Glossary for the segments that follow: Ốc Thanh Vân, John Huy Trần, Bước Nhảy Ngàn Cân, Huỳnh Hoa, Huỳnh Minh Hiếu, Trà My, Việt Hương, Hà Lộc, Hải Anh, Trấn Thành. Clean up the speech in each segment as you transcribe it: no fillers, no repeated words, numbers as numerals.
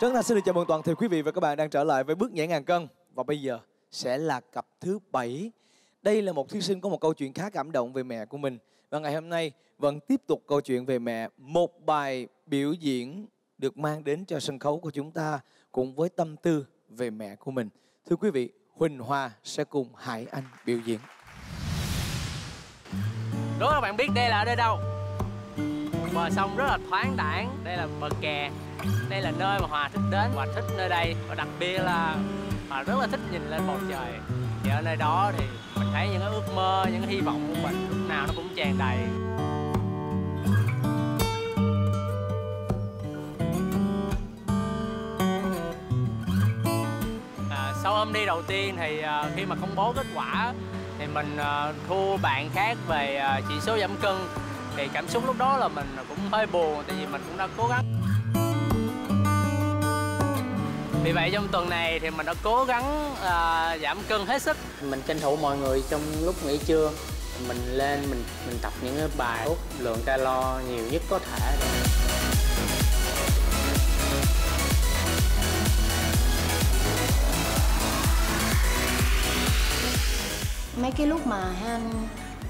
Trấn Thành xin được chào mừng toàn thể quý vị và các bạn đang trở lại với Bước Nhảy Ngàn Cân. Và bây giờ sẽ là cặp thứ 7. Đây là một thí sinh có một câu chuyện khá cảm động về mẹ của mình. Và ngày hôm nay vẫn tiếp tục câu chuyện về mẹ. Một bài biểu diễn được mang đến cho sân khấu của chúng ta cùng với tâm tư về mẹ của mình. Thưa quý vị, Huỳnh Hoa sẽ cùng Hải Anh biểu diễn. Đố các bạn biết đây là ở đây đâu? Bờ sông rất là thoáng đãng, đây là bờ kè. Đây là nơi mà Hòa thích đến, Hòa thích nơi đây. Và đặc biệt là Hòa rất là thích nhìn lên bầu trời. Thì ở nơi đó thì mình thấy những cái ước mơ, những cái hy vọng của mình lúc nào nó cũng tràn đầy. Sau hôm đi đầu tiên thì khi mà công bố kết quả thì mình thua bạn khác về chỉ số giảm cân. Thì cảm xúc lúc đó là mình cũng hơi buồn, tại vì mình cũng đã cố gắng. Vì vậy trong tuần này thì mình đã cố gắng giảm cân hết sức. Mình tranh thủ mọi người trong lúc nghỉ trưa. Mình lên mình tập những cái bài hút lượng calo nhiều nhất có thể. Mấy cái lúc mà Han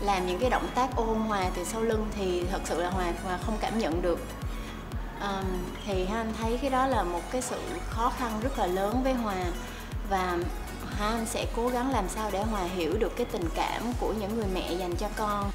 làm những cái động tác ôm Hòa từ sau lưng thì thật sự là Hòa không cảm nhận được. Thì Han thấy cái đó là một cái sự khó khăn rất là lớn với Hòa. Và Han sẽ cố gắng làm sao để Hòa hiểu được cái tình cảm của những người mẹ dành cho con.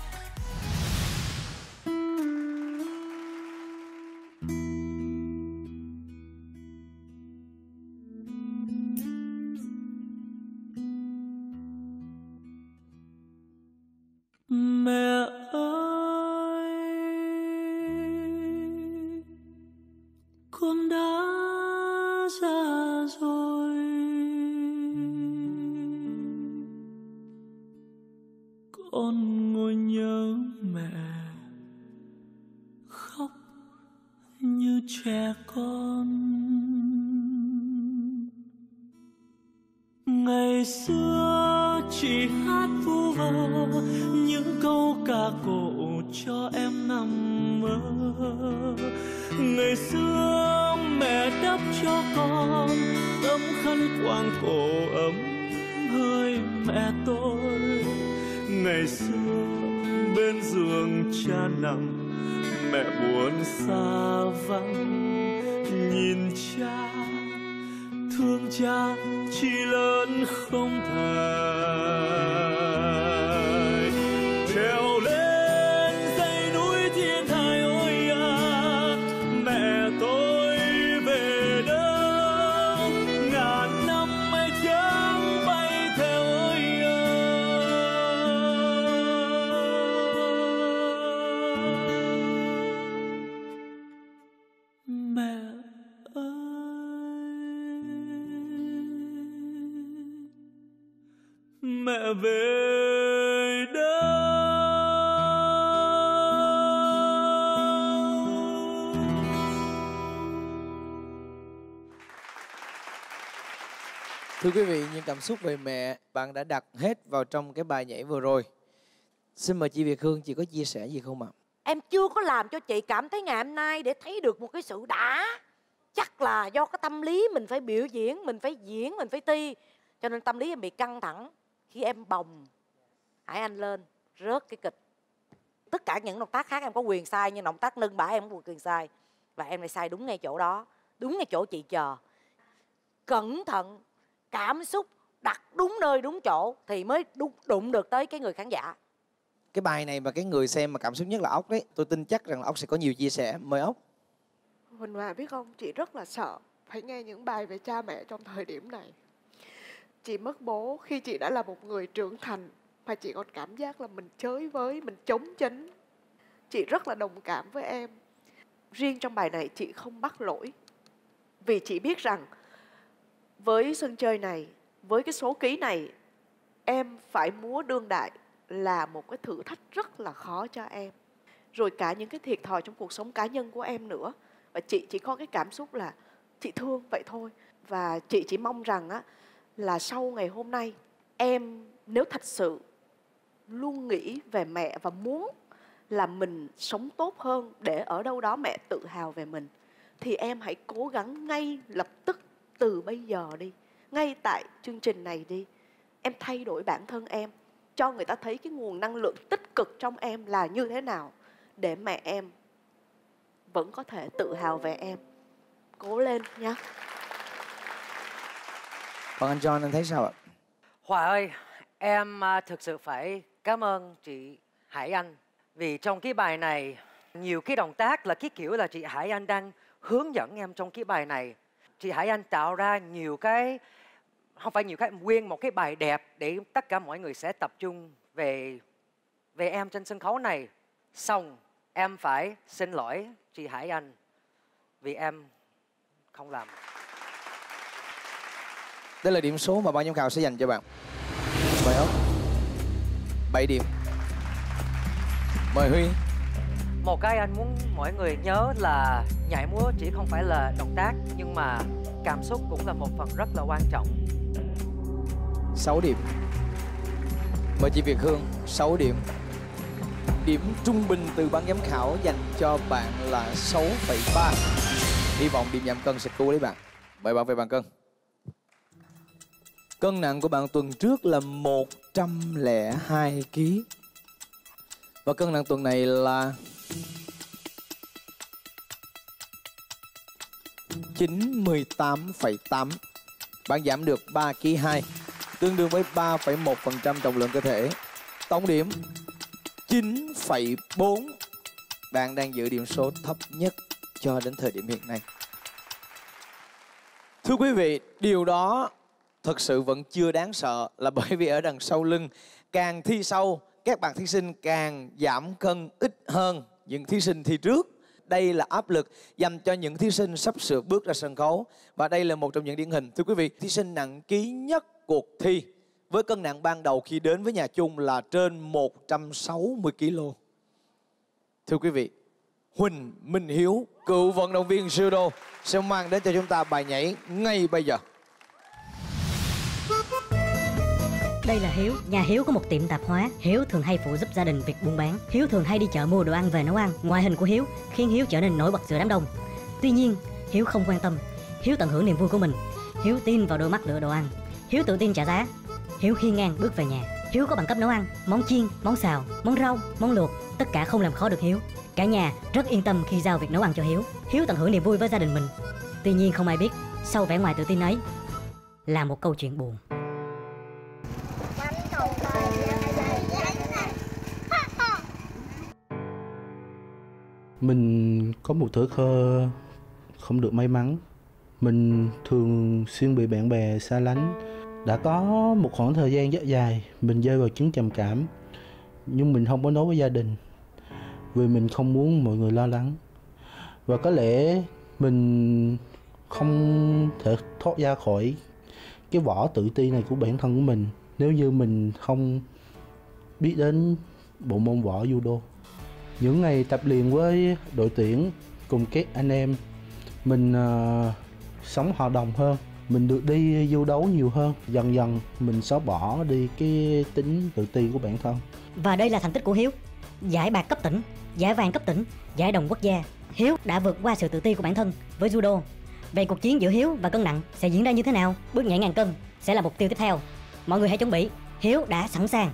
Thưa quý vị, những cảm xúc về mẹ bạn đã đặt hết vào trong cái bài nhảy vừa rồi. Xin mời chị Việt Hương, chị có chia sẻ gì không ạ? Em chưa có làm cho chị cảm thấy ngày hôm nay để thấy được một cái sự đã. Chắc là do cái tâm lý mình phải biểu diễn, mình phải diễn, mình phải thi. Cho nên tâm lý em bị căng thẳng. Khi em bồng Hải Anh lên, rớt cái kịch. Tất cả những động tác khác em có quyền sai, nhưng động tác nâng bả em có quyền sai. Và em lại sai đúng ngay chỗ đó, đúng ngay chỗ chị chờ. Cẩn thận, cảm xúc đặt đúng nơi đúng chỗ thì mới đụng được tới cái người khán giả. Cái bài này mà cái người xem mà cảm xúc nhất là Ốc đấy. Tôi tin chắc rằng là Ốc sẽ có nhiều chia sẻ. Mời Ốc. Huỳnh Hoa biết không, chị rất là sợ phải nghe những bài về cha mẹ trong thời điểm này. Chị mất bố khi chị đã là một người trưởng thành, mà chị còn cảm giác là mình chới với, mình chống chính. Chị rất là đồng cảm với em. Riêng trong bài này chị không mắc lỗi, vì chị biết rằng với sân chơi này, với cái số ký này, em phải múa đương đại là một cái thử thách rất là khó cho em. Rồi cả những cái thiệt thòi trong cuộc sống cá nhân của em nữa. Và chị chỉ có cái cảm xúc là chị thương vậy thôi. Và chị chỉ mong rằng á, là sau ngày hôm nay, em nếu thật sự luôn nghĩ về mẹ và muốn là mình sống tốt hơn để ở đâu đó mẹ tự hào về mình, thì em hãy cố gắng ngay lập tức từ bây giờ đi, ngay tại chương trình này đi. Em thay đổi bản thân em, cho người ta thấy cái nguồn năng lượng tích cực trong em là như thế nào, để mẹ em vẫn có thể tự hào về em. Cố lên nhé. Còn anh John, anh thấy sao ạ? Hòa ơi, em thực sự phải cảm ơn chị Hải Anh. Vì trong cái bài này, nhiều cái động tác là cái kiểu là chị Hải Anh đang hướng dẫn em trong cái bài này. Chị Hải Anh tạo ra nhiều cái, không phải nhiều cái, nguyên một cái bài đẹp để tất cả mọi người sẽ tập trung về em trên sân khấu này. Xong, em phải xin lỗi chị Hải Anh vì em không làm. Đây là điểm số mà ban giám khảo sẽ dành cho bạn. Mời Ốc, 7 điểm. Mời Huy. Một cái anh muốn mọi người nhớ là nhảy múa chỉ không phải là động tác, nhưng mà cảm xúc cũng là một phần rất là quan trọng. 6 điểm. Mời chị Việt Hương, 6 điểm. Điểm trung bình từ ban giám khảo dành cho bạn là 6,3. Hy vọng điểm giảm cân sẽ cứu đấy bạn. Mời bạn về bàn cân. Cân nặng của bạn tuần trước là 102 kg. Và cân nặng tuần này là 98,8. Bạn giảm được 3,2 kg, tương đương với 3,1% trọng lượng cơ thể. Tổng điểm 9,4. Bạn đang giữ điểm số thấp nhất cho đến thời điểm hiện nay. Thưa quý vị, điều đó thực sự vẫn chưa đáng sợ, là bởi vì ở đằng sau lưng, càng thi sau, các bạn thí sinh càng giảm cân ít hơn những thí sinh thi trước. Đây là áp lực dành cho những thí sinh sắp sửa bước ra sân khấu. Và đây là một trong những điển hình, thưa quý vị, thí sinh nặng ký nhất cuộc thi, với cân nặng ban đầu khi đến với nhà chung là trên 160 kg. Thưa quý vị, Huỳnh Minh Hiếu, cựu vận động viên judo, sẽ mang đến cho chúng ta bài nhảy ngay bây giờ. Đây là Hiếu. Nhà Hiếu có một tiệm tạp hóa. Hiếu thường hay phụ giúp gia đình việc buôn bán. Hiếu thường hay đi chợ mua đồ ăn về nấu ăn. Ngoại hình của Hiếu khiến Hiếu trở nên nổi bật giữa đám đông. Tuy nhiên, Hiếu không quan tâm. Hiếu tận hưởng niềm vui của mình. Hiếu tin vào đôi mắt lựa đồ ăn. Hiếu tự tin trả giá. Hiếu hiên ngang bước về nhà. Hiếu có bằng cấp nấu ăn, món chiên, món xào, món rau, món luộc, tất cả không làm khó được Hiếu. Cả nhà rất yên tâm khi giao việc nấu ăn cho Hiếu. Hiếu tận hưởng niềm vui với gia đình mình. Tuy nhiên không ai biết, sau vẻ ngoài tự tin ấy là một câu chuyện buồn. Mình có một thời khắc không được may mắn. Mình thường xuyên bị bạn bè xa lánh. Đã có một khoảng thời gian rất dài mình rơi vào chứng trầm cảm, nhưng mình không có nói với gia đình vì mình không muốn mọi người lo lắng. Và có lẽ mình không thể thoát ra khỏi cái vỏ tự ti này của bản thân của mình nếu như mình không biết đến bộ môn võ judo. Những ngày tập luyện với đội tuyển cùng các anh em, mình sống hòa đồng hơn, mình được đi du đấu nhiều hơn. Dần dần mình xóa bỏ đi cái tính tự ti của bản thân. Và đây là thành tích của Hiếu. Giải bạc cấp tỉnh, giải vàng cấp tỉnh, giải đồng quốc gia. Hiếu đã vượt qua sự tự ti của bản thân với judo. Vậy cuộc chiến giữa Hiếu và cân nặng sẽ diễn ra như thế nào? Bước nhảy ngàn cân sẽ là mục tiêu tiếp theo. Mọi người hãy chuẩn bị, Hiếu đã sẵn sàng.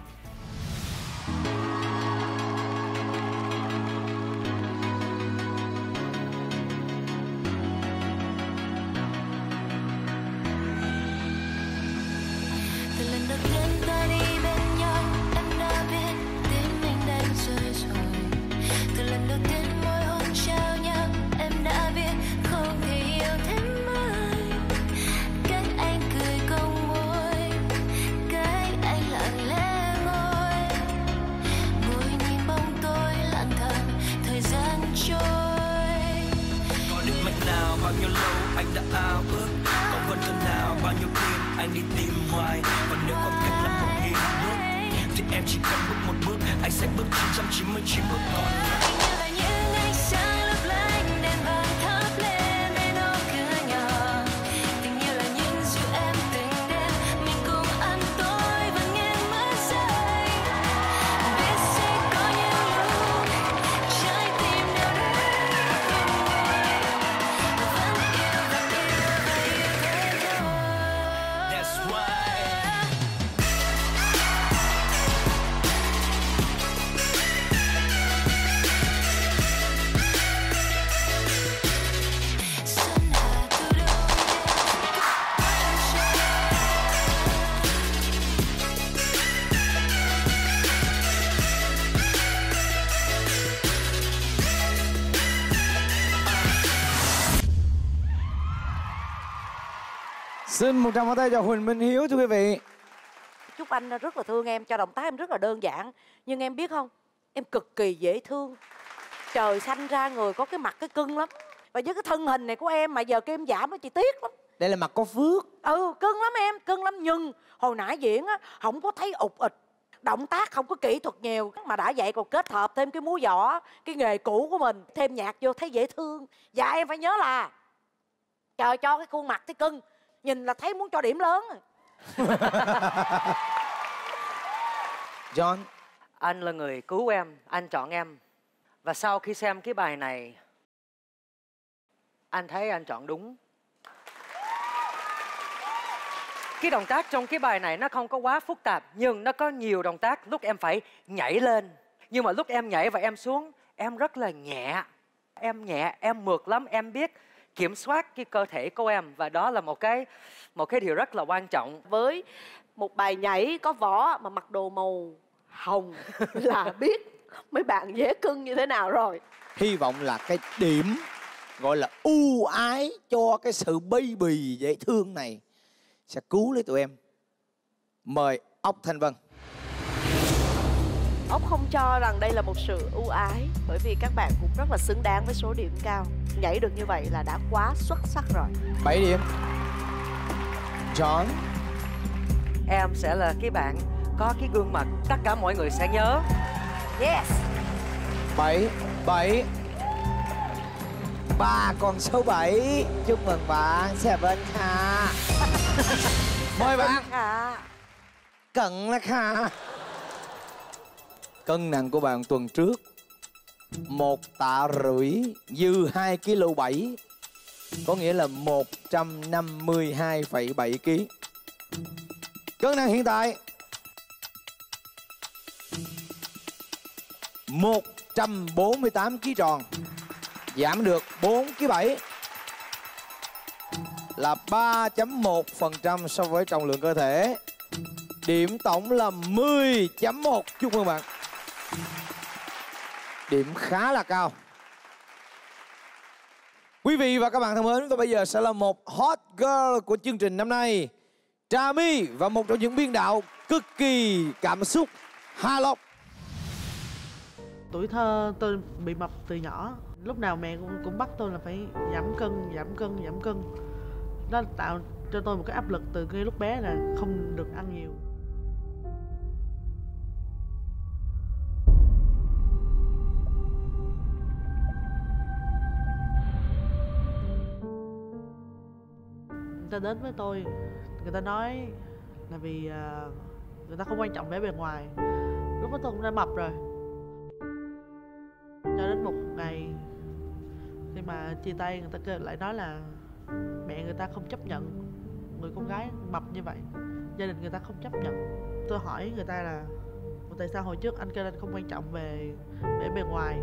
Xin 100 pháo tay cho Huỳnh Minh Hiếu thưa quý vị. Chúc anh rất là thương em, cho động tác em rất là đơn giản. Nhưng em biết không, em cực kỳ dễ thương. Trời xanh ra người có cái mặt cái cưng lắm. Và với cái thân hình này của em mà giờ cái em giảm nó chị tiếc lắm. Đây là mặt có phước. Ừ, cưng lắm em, cưng lắm. Nhưng hồi nãy diễn á, không có thấy ụt ịch. Động tác không có kỹ thuật nhiều. Mà đã vậy còn kết hợp thêm cái múa võ, cái nghề cũ của mình, thêm nhạc vô thấy dễ thương. Và em phải nhớ là trời cho cái khuôn mặt thấy cưng, nhìn là thấy muốn cho điểm lớn. John, anh là người cứu em, anh chọn em. Và sau khi xem cái bài này, anh thấy anh chọn đúng. Cái động tác trong cái bài này nó không có quá phức tạp, nhưng nó có nhiều động tác lúc em phải nhảy lên. Nhưng mà lúc em nhảy và em xuống, em rất là nhẹ. Em nhẹ, em mượt lắm, em biết kiểm soát cái cơ thể của em. Và đó là một cái điều rất là quan trọng. Với một bài nhảy có võ mà mặc đồ màu hồng là biết mấy bạn dễ cưng như thế nào rồi. Hy vọng là cái điểm gọi là ưu ái cho cái sự baby bì dễ thương này sẽ cứu lấy tụi em. Mời Ốc Thanh Vân. Ốc không cho rằng đây là một sự ưu ái, bởi vì các bạn cũng rất là xứng đáng với số điểm cao. Nhảy được như vậy là đã quá xuất sắc rồi. 7 điểm. John, em sẽ là cái bạn có cái gương mặt tất cả mọi người sẽ nhớ. Yes. 7 3 còn số 7. Chúc mừng bạn Seven Kha. Mời bạn Cận là Kha. Cân nặng của bạn tuần trước 1 tạ rưỡi, dư 2,7 kg, có nghĩa là 152,7 kg. Cân nặng hiện tại 148 kg tròn, giảm được 4,7 kg, là 3.1% so với trọng lượng cơ thể. Điểm tổng là 10.1. Chúc mừng bạn. Điểm khá là cao. Quý vị và các bạn thân mến, và bây giờ sẽ là một hot girl của chương trình năm nay, Trà My và một trong những biên đạo cực kỳ cảm xúc, Hà Lộc. Tuổi thơ tôi bị mập từ nhỏ, lúc nào mẹ cũng bắt tôi là phải giảm cân. Nó tạo cho tôi một cái áp lực từ cái lúc bé là không được ăn nhiều. Người ta đến với tôi, người ta nói là vì người ta không quan trọng vẻ bề ngoài. Lúc đó tôi cũng đã mập rồi. Cho đến một ngày khi mà chia tay, người ta lại nói là mẹ người ta không chấp nhận người con gái mập như vậy, gia đình người ta không chấp nhận. Tôi hỏi người ta là tại sao hồi trước anh kêu anh không quan trọng về bề ngoài,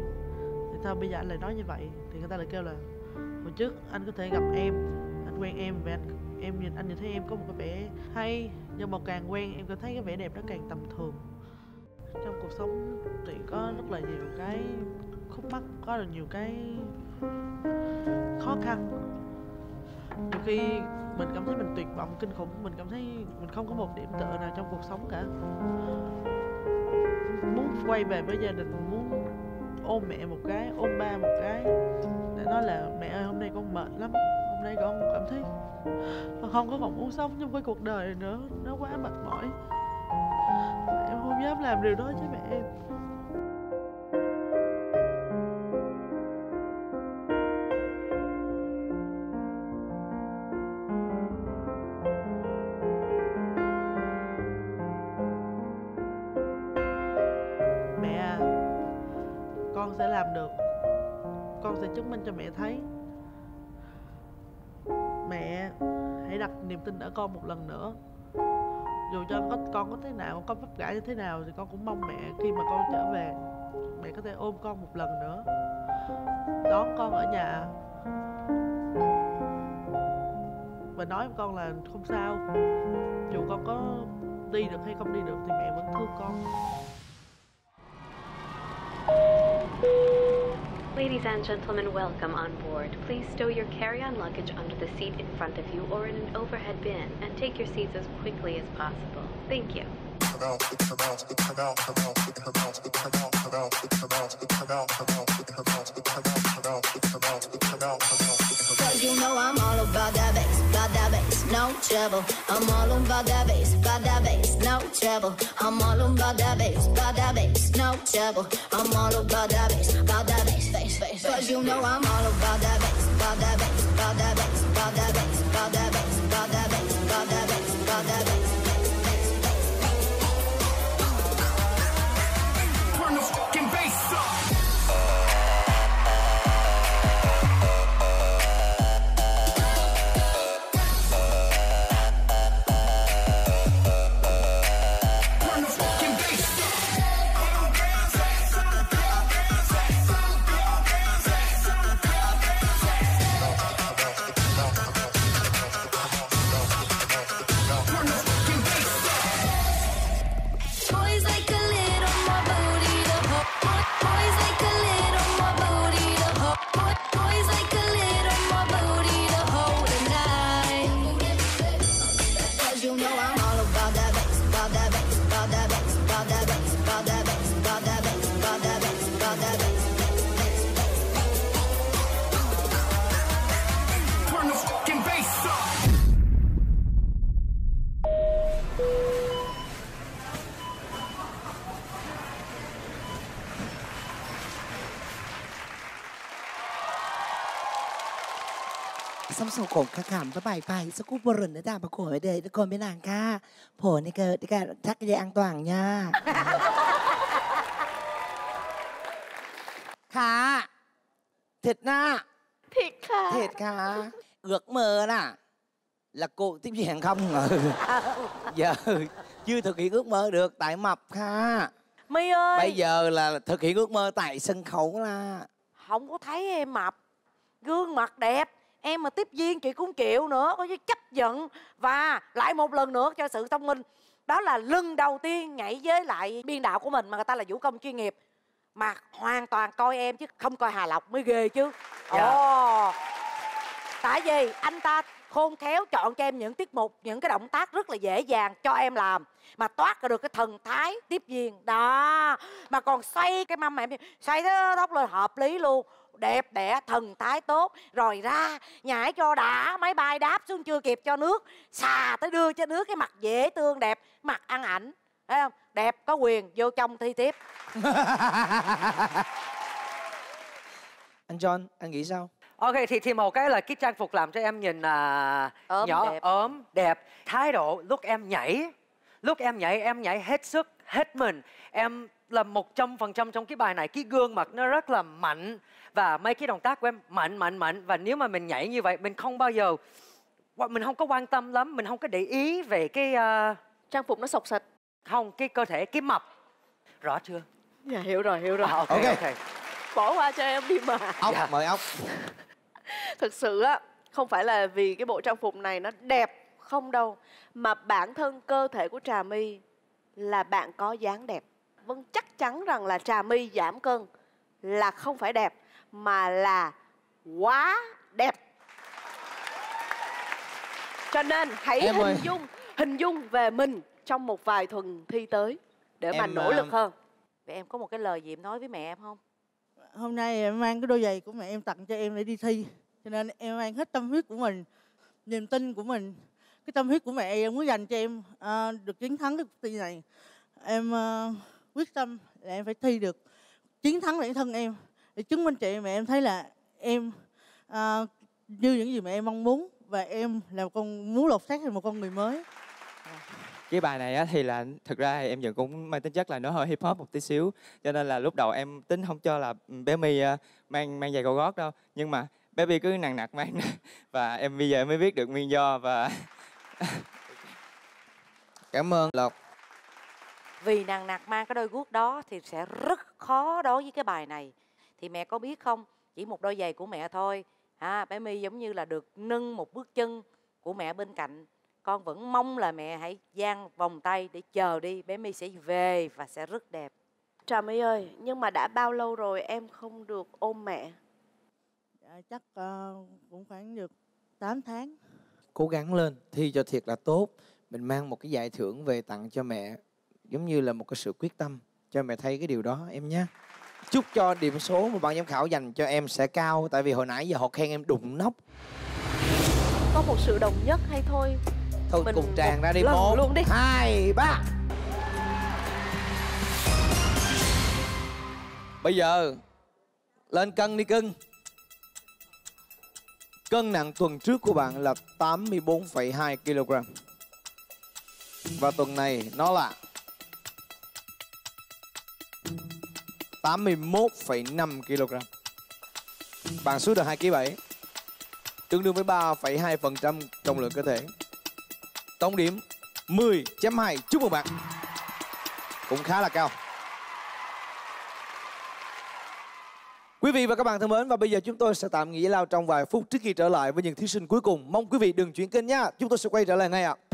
tại sao bây giờ anh lại nói như vậy? Thì người ta lại kêu là hồi trước anh có thể gặp em, anh quen em và anh nhìn thấy em có một cái vẻ hay, nhưng mà càng quen em cảm thấy cái vẻ đẹp đó càng tầm thường. Trong cuộc sống thì có rất là nhiều cái khúc mắc, có rất nhiều cái khó khăn. Nhiều khi mình cảm thấy mình tuyệt vọng kinh khủng, mình cảm thấy mình không có một điểm tựa nào trong cuộc sống cả. Muốn quay về với gia đình, muốn ôm mẹ một cái, ôm ba một cái để nói là mẹ ơi hôm nay con mệt lắm, hôm nay con cảm thấy con không có còn muốn sống trong cái cuộc đời này nữa, nó quá mệt mỏi. Em không dám làm điều đó với mẹ em. Sẽ làm được, con sẽ chứng minh cho mẹ thấy. Mẹ hãy đặt niềm tin ở con một lần nữa. Dù cho con có thế nào, con vấp ngã như thế nào thì con cũng mong mẹ khi mà con trở về, mẹ có thể ôm con một lần nữa, đón con ở nhà và nói với con là không sao, dù con có đi được hay không đi được thì mẹ vẫn thương con. Ladies and gentlemen, welcome on board. Please stow your carry-on luggage under the seat in front of you or in an overhead bin and take your seats as quickly as possible. Thank you. Cause you know I'm all about that bass, no trouble. I'm all about that bass, no trouble. I'm all about that bass, no trouble. I'm all about that bass, bass, bass. Cause you know I'm all about that bass, about that bass, about that bass, about that bass, about that bass, about that bass, about that bass. Bài bài sẽ cúp buồn nữa ta, bà cổ ở đây còn bên nàng ca phổ này cơ cái chắc cái dây an toàn nha. Khá thiệt na, thiệt khá, thiệt khá. Ước mơ nè là cụ tiếp diện không ngờ giờ chưa thực hiện ước mơ được tại mập kha. My ơi, bây giờ là thực hiện ước mơ tại sân khấu là không có thấy em mập, gương mặt đẹp. Em mà tiếp viên chị cũng chịu nữa, có chứ chấp nhận. Và lại một lần nữa cho sự thông minh. Đó là lần đầu tiên nhảy với lại biên đạo của mình mà người ta là vũ công chuyên nghiệp. Mà hoàn toàn coi em chứ không coi Hà Lộc mới ghê chứ. Ồ. Tại vì anh ta khôn khéo chọn cho em những tiết mục, những cái động tác rất là dễ dàng cho em làm. Mà toát ra được cái thần thái tiếp viên. Đó. Mà còn xoay cái mâm mà em xoay cái tóc lên hợp lý luôn. Đẹp đẽ, thần thái tốt. Rồi ra, nhảy cho đã. Máy bay đáp xuống chưa kịp cho nước. Xà tới đưa cho nước, cái mặt dễ thương đẹp. Mặt ăn ảnh, thấy không? Đẹp có quyền vô trong thi tiếp. Anh John, anh nghĩ sao? Ok, thì một cái là cái trang phục làm cho em nhìn nhỏ, đẹp. Ốm, đẹp. Thái độ lúc em nhảy hết sức, hết mình. Em là 100% trong cái bài này. Cái gương mặt nó rất là mạnh. Và mấy cái động tác của em mạnh. Và nếu mà mình nhảy như vậy, mình không bao giờ, mình không có quan tâm lắm, mình không có để ý về cái trang phục nó sọc sạch. Không, cái cơ thể, cái mập. Rõ chưa? Dạ, hiểu rồi. Ok. Bỏ qua cho em đi mà. Ốc, dạ. Mời Ốc. Thực sự á, không phải là vì cái bộ trang phục này nó đẹp không đâu, mà bản thân cơ thể của Trà My là bạn có dáng đẹp. Vâng, chắc chắn rằng là Trà My giảm cân là không phải đẹp, mà là quá đẹp. Cho nên hãy hình dung về mình trong một vài tuần thi tới để mà nỗ lực hơn. Vậy em có một cái lời gì em nói với mẹ em không? Hôm nay em mang cái đôi giày của mẹ em tặng cho em để đi thi, cho nên em mang hết tâm huyết của mình, niềm tin của mình. Cái tâm huyết của mẹ em muốn dành cho em được chiến thắng cái cuộc thi này. Em quyết tâm là em phải thi được, chiến thắng bản thân em để chứng minh chị mẹ em thấy là em như những gì mẹ em mong muốn, và em là một con muốn lột xác thành một con người mới. Cái bài này á, thì là thực ra thì em vẫn cũng mang tính chất là nó hơi hip hop một tí xíu, cho nên là lúc đầu em tính không cho là bé My mang giày cao gót đâu, nhưng mà bé My cứ nặng nặc mang và em bây giờ mới biết được nguyên do. Và cảm ơn Lộc. Vì nàng nạc mang cái đôi guốc đó thì sẽ rất khó đối với cái bài này. Thì mẹ có biết không, chỉ một đôi giày của mẹ thôi, bé My giống như là được nâng một bước chân của mẹ bên cạnh. Con vẫn mong là mẹ hãy dang vòng tay để chờ đi, bé My sẽ về và sẽ rất đẹp. Trà My ơi, nhưng mà đã bao lâu rồi em không được ôm mẹ? Chắc cũng khoảng được 8 tháng. Cố gắng lên, thi cho thiệt là tốt. Mình mang một cái giải thưởng về tặng cho mẹ, giống như là một cái sự quyết tâm. Cho mẹ thấy cái điều đó em nhé. Chúc cho điểm số mà ban giám khảo dành cho em sẽ cao. Tại vì hồi nãy giờ họ khen em đụng nóc. Có một sự đồng nhất hay thôi. Thôi mình cùng tràn ra đi, 1, 2, 3. Bây giờ lên cân đi cưng. Cân nặng tuần trước của bạn là 84,2 kg. Và tuần này nó là 81,5 kg. Bạn xuống được 2,7 kg, tương đương với 3,2% trọng lượng cơ thể. Tổng điểm 10,2. Chúc mừng bạn. Cũng khá là cao. Quý vị và các bạn thân mến, và bây giờ chúng tôi sẽ tạm nghỉ giải lao trong vài phút trước khi trở lại với những thí sinh cuối cùng. Mong quý vị đừng chuyển kênh nha. Chúng tôi sẽ quay trở lại ngay ạ.